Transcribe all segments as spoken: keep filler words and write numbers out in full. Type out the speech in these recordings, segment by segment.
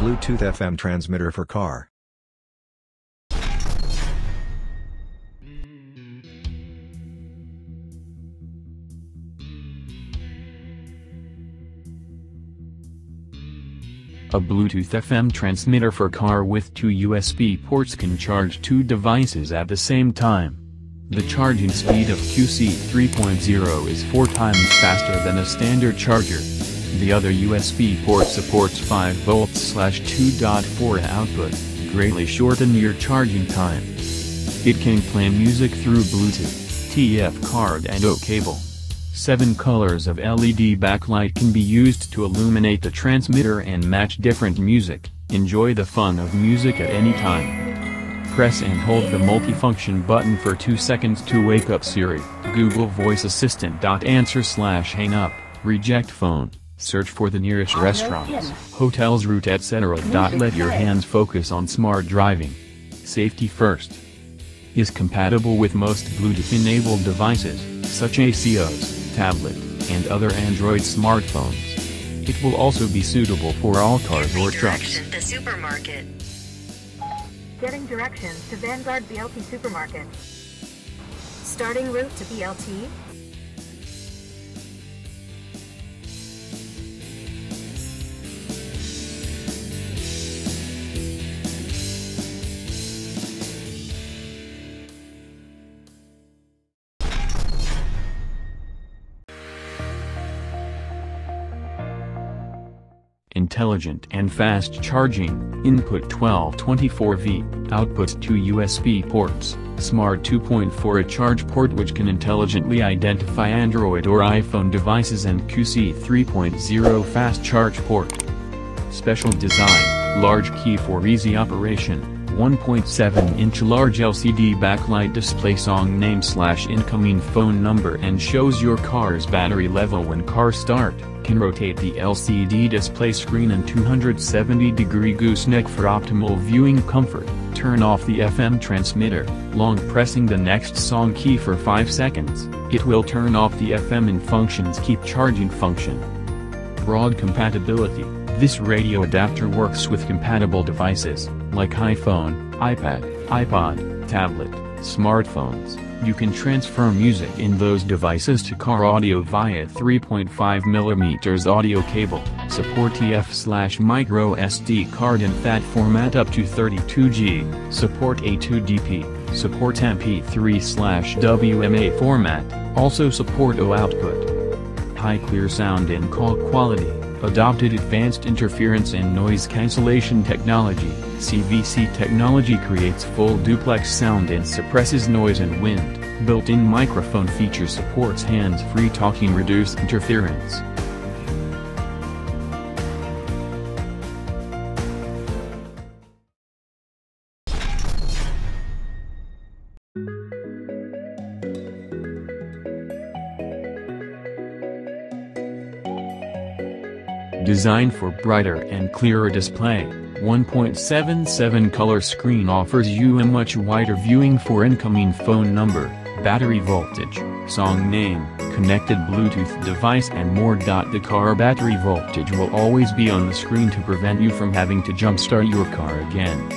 Bluetooth F M transmitter for car. A Bluetooth F M transmitter for car with two U S B ports can charge two devices at the same time. The charging speed of Q C three point oh is four times faster than a standard charger. The other U S B port supports five volts slash two point four amp output, greatly shorten your charging time. It can play music through Bluetooth, T F card and O cable. Seven colors of L E D backlight can be used to illuminate the transmitter and match different music. Enjoy the fun of music at any time. Press and hold the multifunction button for two seconds to wake up Siri, Google Voice Assistant. Answer slash hang up, reject phone, search for the nearest restaurants, hotels, route, et cetera. Let your hands focus on smart driving. Safety first. Is compatible with most Bluetooth-enabled devices, such as A C Os. Tablet, and other Android smartphones. It will also be suitable for all cars or trucks. The supermarket. Getting directions to Vanguard B L T Supermarket. Starting route to B L T. Intelligent and fast charging, input twelve twenty-four volts, output two U S B ports, Smart two point four A charge port which can intelligently identify Android or iPhone devices, and Q C three point oh fast charge port. Special design, large key for easy operation, one point seven inch large L C D backlight display, song name slash incoming phone number and shows your car's battery level when car start, can rotate the L C D display screen in two hundred seventy degree gooseneck for optimal viewing comfort, turn off the F M transmitter, long pressing the next song key for five seconds, it will turn off the F M, and functions keep charging function. Broad compatibility. This radio adapter works with compatible devices, like iPhone, iPad, iPod, tablet, smartphones. You can transfer music in those devices to car audio via three point five millimeter audio cable, support T F slash micro S D card in F A T format up to thirty-two gigabytes, support A two D P, support M P three slash W M A format, also support O output. High clear sound and call quality. Adopted advanced interference and noise cancellation technology. C V C technology creates full duplex sound and suppresses noise and wind. Built-in microphone feature supports hands-free talking, reduce interference. Designed for brighter and clearer display, one point seven seven color screen offers you a much wider viewing for incoming phone number, battery voltage, song name, connected Bluetooth device and more. The car battery voltage will always be on the screen to prevent you from having to jumpstart your car again.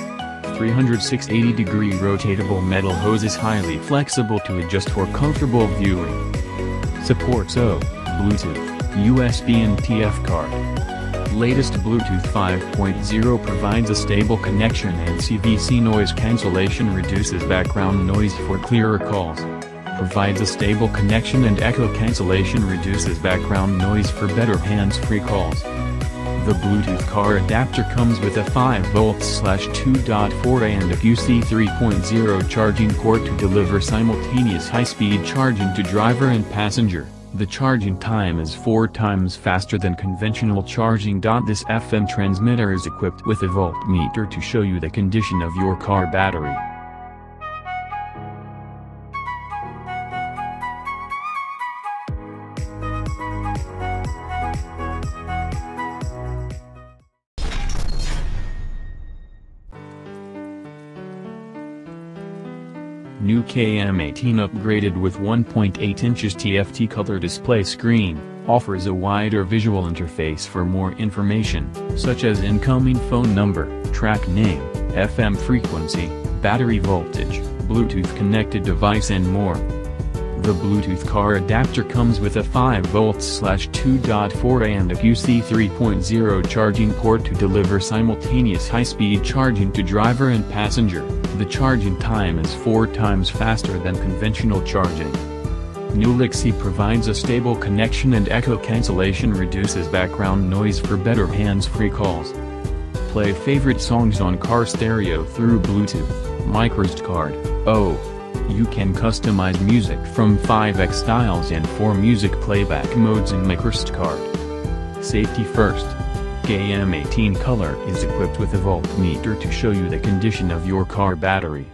three sixty degree rotatable metal hose is highly flexible to adjust for comfortable viewing. Supports O, Bluetooth, U S B and T F card. Latest Bluetooth five point oh provides a stable connection, and C V C noise cancellation reduces background noise for clearer calls. Provides a stable connection and echo cancellation reduces background noise for better hands-free calls. The Bluetooth car adapter comes with a five volts slash two point four amp and a Q C three point oh charging port to deliver simultaneous high-speed charging to driver and passenger. The charging time is four times faster than conventional charging. This F M transmitter is equipped with a voltmeter to show you the condition of your car battery. New K M eighteen upgraded with one point eight inches T F T color display screen, offers a wider visual interface for more information, such as incoming phone number, track name, F M frequency, battery voltage, Bluetooth connected device and more. The Bluetooth car adapter comes with a five volt slash two point four amp and a Q C three point oh charging port to deliver simultaneous high-speed charging to driver and passenger. The charging time is four times faster than conventional charging. Nulaxy provides a stable connection and echo cancellation reduces background noise for better hands-free calls. Play favorite songs on car stereo through Bluetooth, microSD card. Oh, you can customize music from five X styles and four music playback modes in microSD card. Safety first. K M eighteen color is equipped with a voltmeter to show you the condition of your car battery.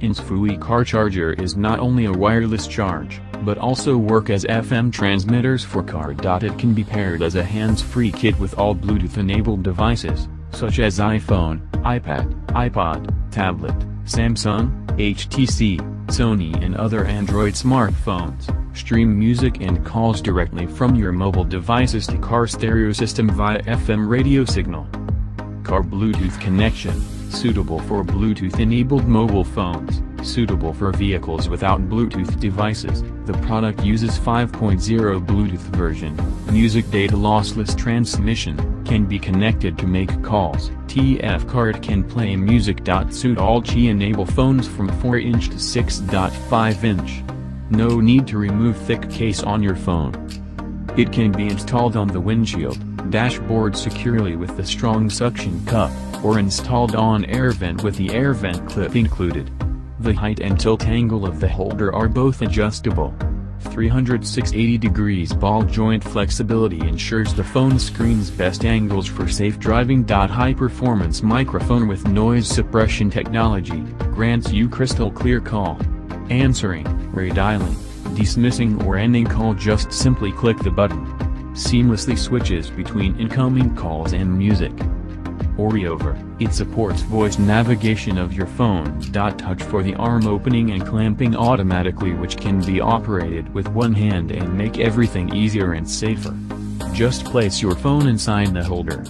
ENSFOUY car charger is not only a wireless charge, but also work as F M transmitters for car. It can be paired as a hands-free kit with all Bluetooth-enabled devices, such as iPhone, iPad, iPod, tablet, Samsung, H T C, Sony and other Android smartphones. Stream music and calls directly from your mobile devices to car stereo system via F M radio signal. Car Bluetooth connection, suitable for Bluetooth-enabled mobile phones, suitable for vehicles without Bluetooth devices. The product uses five point oh Bluetooth version. Music data lossless transmission, can be connected to make calls. T F card can play music. Suit all Qi enable phones from four inch to six point five inch. No need to remove thick case on your phone. It can be installed on the windshield, dashboard securely with the strong suction cup, or installed on air vent with the air vent clip included. The height and tilt angle of the holder are both adjustable. three sixty degrees ball joint flexibility ensures the phone screen's best angles for safe driving. High-performance microphone with noise suppression technology, grants you crystal clear call. Answering, redialing, dismissing or ending call, just simply click the button. Seamlessly switches between incoming calls and music. Over, it supports voice navigation of your phone. Touch for the arm opening and clamping automatically, which can be operated with one hand and make everything easier and safer. Just place your phone inside the holder.